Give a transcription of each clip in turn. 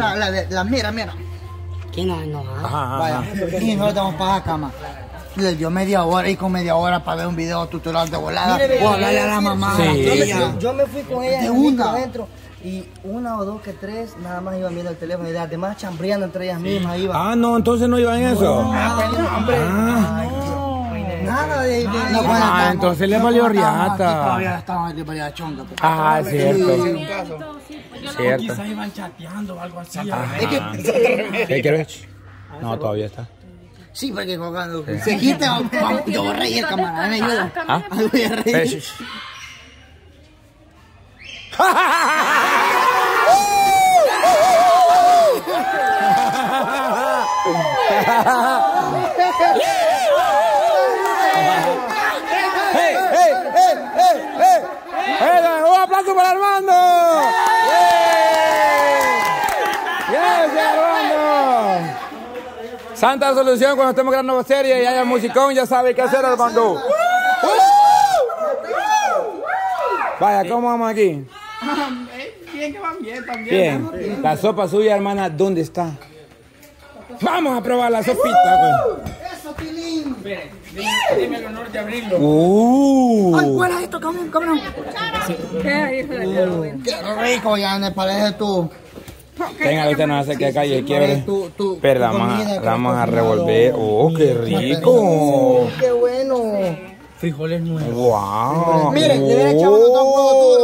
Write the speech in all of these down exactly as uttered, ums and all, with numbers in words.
la, la, la mira, mira. ¿Quién la enojada? Ajá, vaya. Ajá. Y no estamos para la cama. Le dio media hora y con media hora para ver un video tutorial de volada. O hablarle a la mamá. Sí. A la yo, me, yo me fui con ella. De una. Adentro. Y una o dos que tres, nada más iban viendo el teléfono y las demás chambreando entre ellas mismas iban. Ah, no, entonces no iban en eso. No, ah, no, no, nada de... No, no, no, ah, entonces le valió riata. Todavía estaban de varias chongas. Ah, cierto. Sí, sí, pues, cierto. Quizás iban chateando o algo así. ¿Qué quieres? No, todavía está. Sí, porque cuando se quita, yo voy a reír, camarada, me ayuda. ¿Ah? Voy a reír. ¡Hey, hey, hey, hey, hey! ¡Hey, un aplauso para Armando! ¡Yes, yeah. Yeah, Armando! Santa Solución, cuando estemos grabando serie y haya musicón, ya sabe qué hacer, Armando. Vaya, ¿cómo vamos aquí? Bien, que van bien también. Bien. La sopa suya, hermana, ¿dónde está? Vamos a probar la sopita, güey. Eso, Tilín. Miren, dime el honor de abrirlo. Uh. Ay, ¿cuál es esto, cabrón? cabrón? Qué rico, ya me parece tú. Venga, usted nos hace que calle quiebre. Pero la vamos a revolver. Oh, qué rico. Qué bueno. Frijoles nuevos. Wow. Miren, le hubiera echado unos dos huevos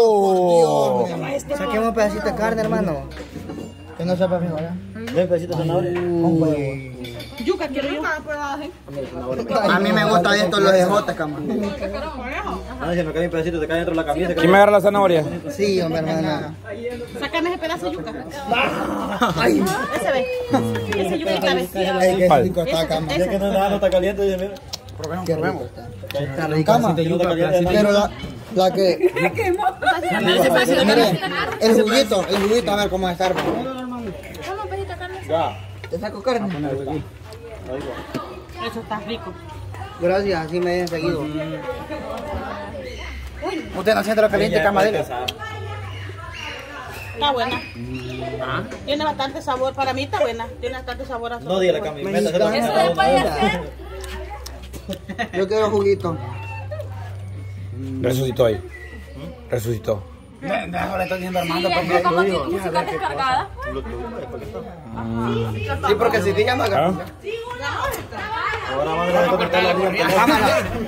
duros. Por Dios. Saquemos un pedacito de carne, hermano. Que no sepa frijoles. Un pedacito de zanahoria. Un huevo. Yuca, quiero yuca. A mí me gustan estos los ejotes, camarón. No, se me cae un pedacito de carne dentro de la camisa. ¿Quién me agarra la zanahoria? Sí, hombre, hermana. Sácame ese pedazo de yuca. Ay. Ese ve. Ese yuca está vestido. Ese yuca está caliente. Es que no está caliente, mira. Probemos, probemos. Está rica, pero la, la que... Miren, el juguito, el juguito, a ver cómo va a estar. Te saco carne. Eso está rico. Gracias, así me hayan seguido. Usted no siente lo caliente, camadera. Está buena. ¿Ah? Tiene bastante sabor, para mí está buena. Tiene bastante sabor a su... No, dígale, Cami. Eso le puede hacer. Yo quiero juguito. Resucitó ahí. ¿Mm? Resucitó. Ahora está diciendo Armando porque como tu música descargada. Sí, porque si te llamas acá. Sí, una hora. Ahora vamos a cortar la línea.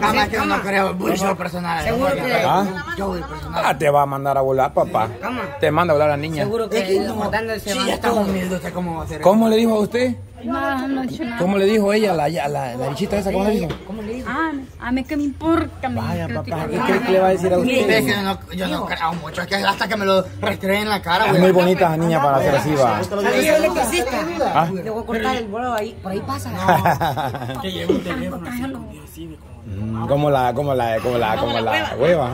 Cámara, que no creo mucho personal. Seguro que yo voy personal. Ah, te va a mandar a volar, papá. Te manda a volar la niña. Seguro que no mandando el semana. Sí, está humilde usted cómo va a hacer. ¿Cómo le dijo a usted? No, no he hecho nada. ¿Cómo le dijo ella, la, la, la, la bichita esa? ¿Cómo le dijo? ¿Cómo le dijo? Ah, a mí que me importa. Vaya, papá, ¿qué crees que le va a decir a usted? Yo no, yo no creo mucho, es que hasta que me lo recreen en la cara. Es muy bonita esa niña para hacer así, va. Le voy a cortar el bolo ahí, por ahí pasa. Que llevo un teléfono así, como la, como la, como la, como la hueva.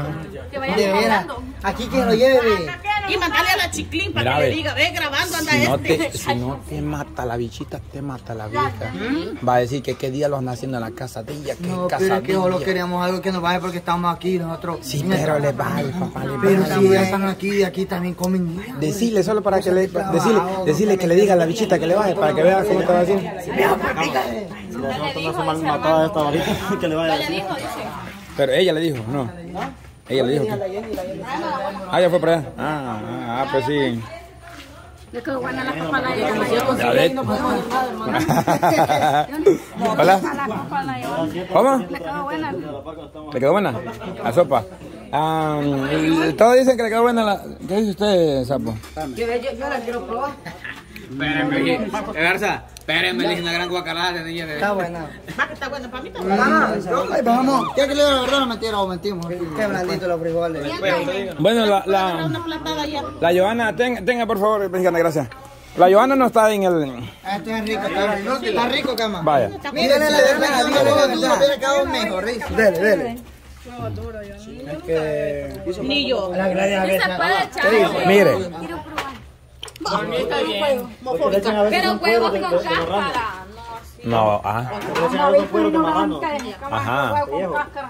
De veras, aquí que lo lleve. Y mandale a la chiclín para mira, que le diga, ve grabando, anda si no este. Te, si no te mata la bichita, te mata la vieja. ¿Mm? Va a decir que qué día los naciendo en la casa de ella, que no, en casa pero de que ella. No, que queríamos algo que nos baje porque estamos aquí nosotros. Sí, sí pero le baje, papá, le pero si ellas están aquí y aquí también comen. Decirle solo para que le, decirle, decirle que le diga a la bichita que le baje, para que vea cómo te va a decir. Si nosotros no somos matadas esta ahorita, que le vaya a decir. Pero ella le dijo, no. Ella le dijo. Ah, ya fue para allá. Ah, ah, pues sí. Yo quedo buena la copa la lleva. Yo no puedo nada, hermano. Hola. ¿Cómo? Le quedó buena. ¿Le quedó buena? La sopa. Todos dicen que le quedó buena la. ¿Qué dice usted, sapo? Yo la quiero probar. Espérenme, Garza. Espérenme, le hice una gran guacalada de niña. Está buena. Va que está buena, para mí está buena. No, vamos. ¿Qué que le digo la verdad o mentira o mentimos? Qué blandito los frijoles. Bueno, la la la Johanna, tenga por favor, mexicana, gracias. La Johanna no está en el... Esto es rico, está rico, está rico, cama. Vaya. Mírenle, la verdad, hubiera quedado mejor, rico. Dele, dele. Huevo duro, yo. Es que... Ni yo. Mire. Mí está bien. Pero huevos con cáscara. No, ah. Ajá.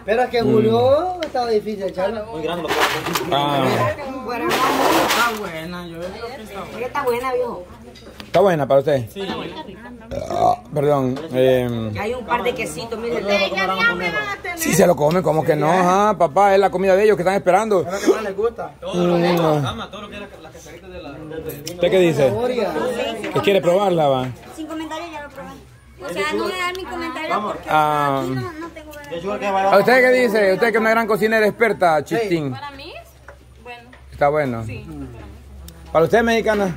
Pero que Julio estaba difícil echarlo. Muy grande. Está buena, yo creo que está buena. Está buena, viejo. ¿Está buena para usted? Sí. Ah, perdón. Eh, Hay un par de quesitos, mire. Sí, se lo comen, como que no, ah, papá, es la comida de ellos que están esperando. Es lo que más les gusta. Todo lo que es la cama, todo lo que es la quesadita de la... ¿Usted qué dice? ¿Qué quiere probarla, va? Sin comentarios ya lo probé. O sea, no voy a dar mi comentario porque aquí no, no tengo... ¿A usted qué dice? Usted que es una gran cocinera experta, Chistín. Para mí es bueno. ¿Está bueno? Sí. ¿Para usted, mexicana?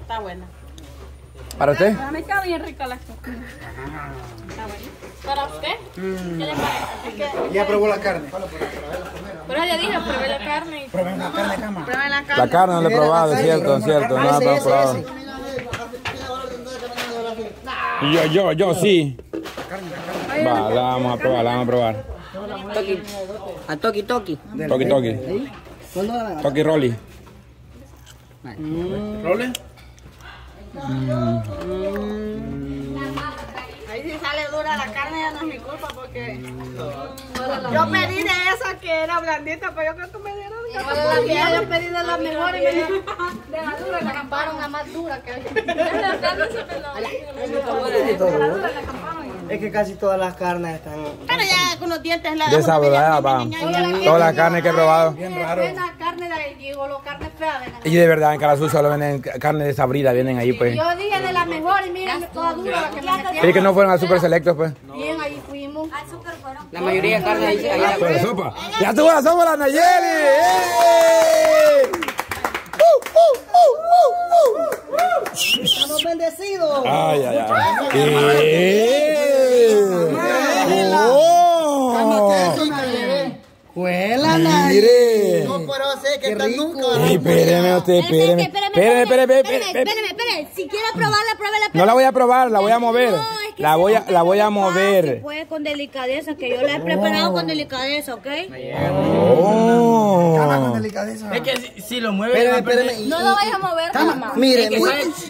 Está buena. ¿Para usted? Me queda bien rica la coca. Está buena. ¿Para usted? Mm. ¿Qué le parece? ¿Qué, ya probó la carne? Pero ya dije, probé la carne. Y... Probé la carne, cama. Probé la carne. La carne no la he probado, es cierto, es cierto. No la he probado. Yo, yo, yo, sí. Va, la vamos a probar, la vamos a probar. Toki. A Toki Toki. Toki Toki. Toki Rolly. ¿Rolly? Ahí si sale dura la carne ya no es mi culpa porque... Yo pedí de esa que era blandita, pero yo creo que me dieron... Yo pedí de la mejor y me dieron de la dura, la camparon la más dura que hay. La carne se peló. Es que casi todas las carnes están... Pero ya con los dientes la... Desabordada, pa. Todas las carnes que he probado. Bien raro. Esa carne de Diego, la carne fea. Y de verdad, en Carazú solo venden carne desabrida, vienen ahí, pues. Yo dije de las mejores, miren, toda dura. ¿Y que no fueron al Super Selectos, pues? Bien, ahí fuimos. Al Super fueron. La mayoría de carne ahí. Ah, pues, sopa. ¡Ya tuvo la sopa la Nayeli! ¡Estamos bendecidos! ¡Ay, ay, ay! Mire. No, pero sé que está nunca. Espéreme usted, espéreme. Espéreme, espéreme, espéreme, espéreme. Si quiere probarla, pruébela. No la voy a probar, la voy a mover. La voy a, la voy a mover. Pues con delicadeza, que yo la he preparado con delicadeza, ¿ok? Con delicadeza. Es que si lo mueve, no lo vayas a mover, cama. Mire,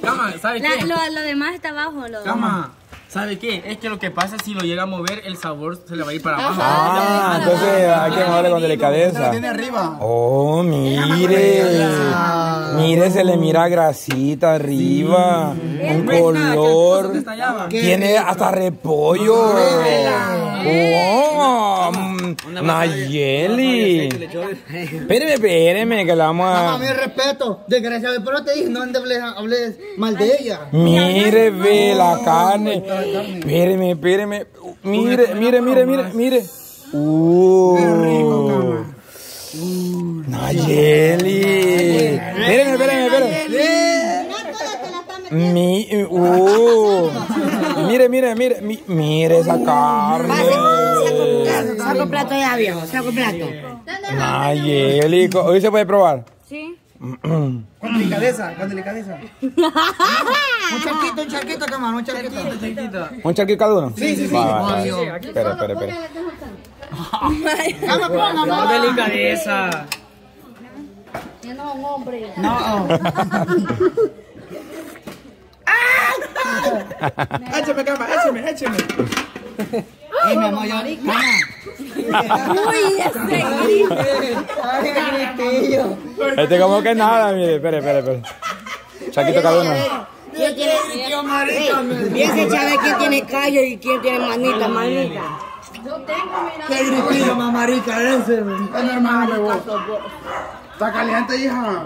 cama, ¿sabe qué? Lo demás está abajo. Cama. ¿Sabe qué? Es que lo que pasa es que si lo llega a mover, el sabor se le va a ir para abajo. Ah, entonces hay que moverle con delicadeza. Lo tiene arriba. Oh, mire. Mire, se le mira grasita arriba. Un color. Tiene hasta repollo. ¡Oh! Nayeli. Espéreme, espéreme, que la vamos a... A mi respeto. Desgraciado, pero te dije, no hables mal de ella. Mire, ve la carne. Espéreme, espéreme. Mire, mire, mire, mire, mire. ¡Uh! Nayeli. Espéreme, espéreme, espéreme. Mi, uh, mire, mire, mire, mi, mire esa carne. Saco plato ya viejo, saco plato. Nayeli, ¿hoy se puede probar? Sí. Con delicadeza, con delicadeza. Un charquito, un charquito, camarón, un charquito. ¿Un charquito cada uno? Sí, sí, sí. Espera, espera, espera. Con delicadeza. Yo no soy un hombre. No. Écheme, cama, écheme, écheme. Y mi amor, yo ni cama. Uy, este grito. Ay, gritillo. Este como que nada, mire. Espere, espere, espere. Chaquito cada uno. Y ese chaval, ¿quién tiene callo y quién tiene manita, manita? Yo tengo, mira. Qué gritillo, mamarica, ese. Es normal, me voy. Está caliente, hija.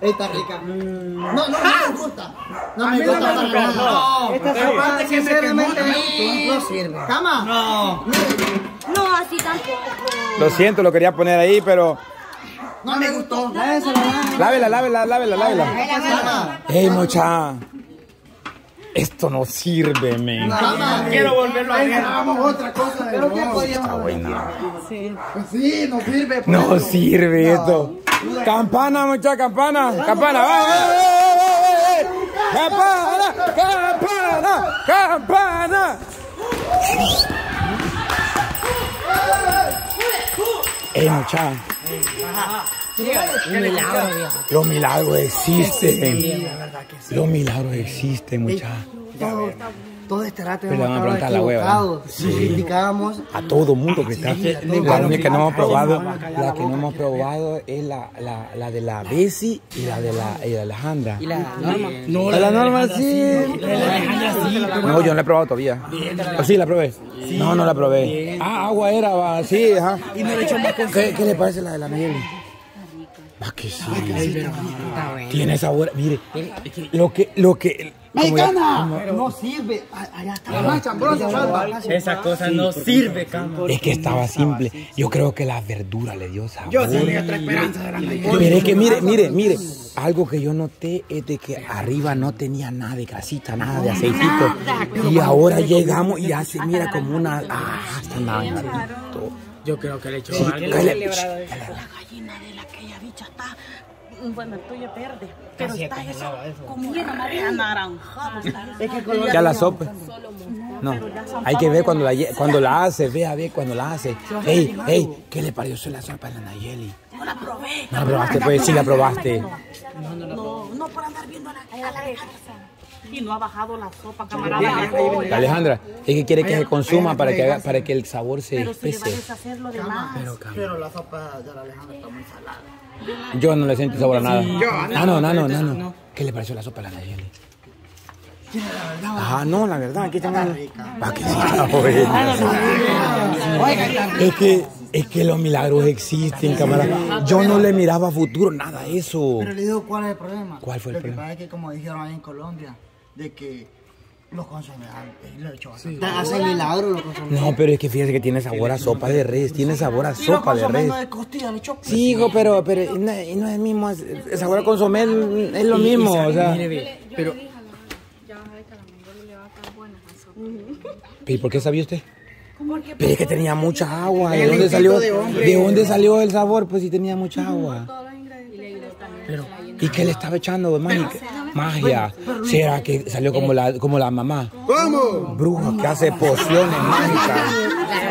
Está rica. No, no, no me gusta. No me gusta. No, no, no. Esta sopa sinceramente no sirve. ¿Cama? No. No, así tampoco. Lo siento, lo quería poner ahí, pero... No me gustó. Lávela, lávela, lávela, lávela. Ey, mucha. Esto no sirve, men. Quiero volverlo a ver. Vamos otra cosa de nuevo. Está buena. Sí, no sirve. No sirve esto. Campana, mucha campana, campana, campana, campana, campana. Ey, mucha. Los milagros existen. Los milagros existen, mucha. todos estará tenemos que equivocados. Sí. Criticábamos a todo mundo que está. Sí, la única que no hemos probado, la que no hemos probado es la, la, la de la Bessy y la de la, y la Alejandra. ¿Y la Norma? No, la, la Norma sí. La Alejandra sí. No, yo no la he probado todavía. ¿O sí la probé? Sí, no, no la probé. Bien. Ah, agua era, sí, ajá. ¿Y no le echó más cosas? ¿Qué, ¿Qué le parece la de la Nayeli? Ah, que sí. Tiene sabor, mire. Lo que, lo que. ¡Mexicana! Pero no sirve. Allá está la chambrosa. Esas cosas no sirven, cambio. Es que estaba simple. Yo creo que la verdura le dio sabor. Yo tenía otra esperanza de la Nayeli. Pero es que mire, mire, mire. Algo que yo noté es de que arriba no tenía nada de grasita, nada de aceitito. Y ahora llegamos y hace, mira, como una. ¡Ah! Hasta nada. Yo creo que le echó algo. La gallina de la que ella bicha está. Bueno, el tuyo es verde, pero está eso como anaranjado. Ya la sopa. No, hay que ver cuando la, cuando la hace, ve a ver cuando la hace. Ey, ey, ¿qué le pareció la sopa de la Nayeli? No la probé. No la probaste, pues sí la probaste. No, no, no, por andar viendo a la Alejandra. Y no ha bajado la sopa, camarada. Alejandra, es que quiere que se consuma para que, haga, para que el sabor se espese. Pero, pero la sopa de la Alejandra está muy salada. Yo no le siento sabor a nada. Ah, no, no, no, no, no. ¿Qué le pareció la sopa a la Nayeli? Ah, no, la verdad, aquí está mal. Es que, es que los milagros existen, camarada. Yo no le miraba futuro, nada a eso. Pero le digo, ¿cuál es el problema? ¿Cuál fue el problema? Lo que pasa es que, como dijeron ahí en Colombia, de que los consomedores lo hecho así. Hacen milagros los consomedores. No, pero es que fíjese que tiene sabor a sopa de res, tiene sabor a sopa de res. Sí, hijo, pero, pero no, no es el mismo, el sabor a consomé es lo mismo, o sea. Pero ya vas a ver que a la Mongolia le va a estar buena la sopa. ¿Y por qué sabía usted? Pero es que tenía mucha agua. ¿De dónde salió? ¿De dónde salió el sabor? Pues sí tenía mucha agua. Pero, ¿y qué le estaba echando? Magia. ¿Será que salió como la, como la mamá? ¿Cómo? Bruja que hace pociones mágicas.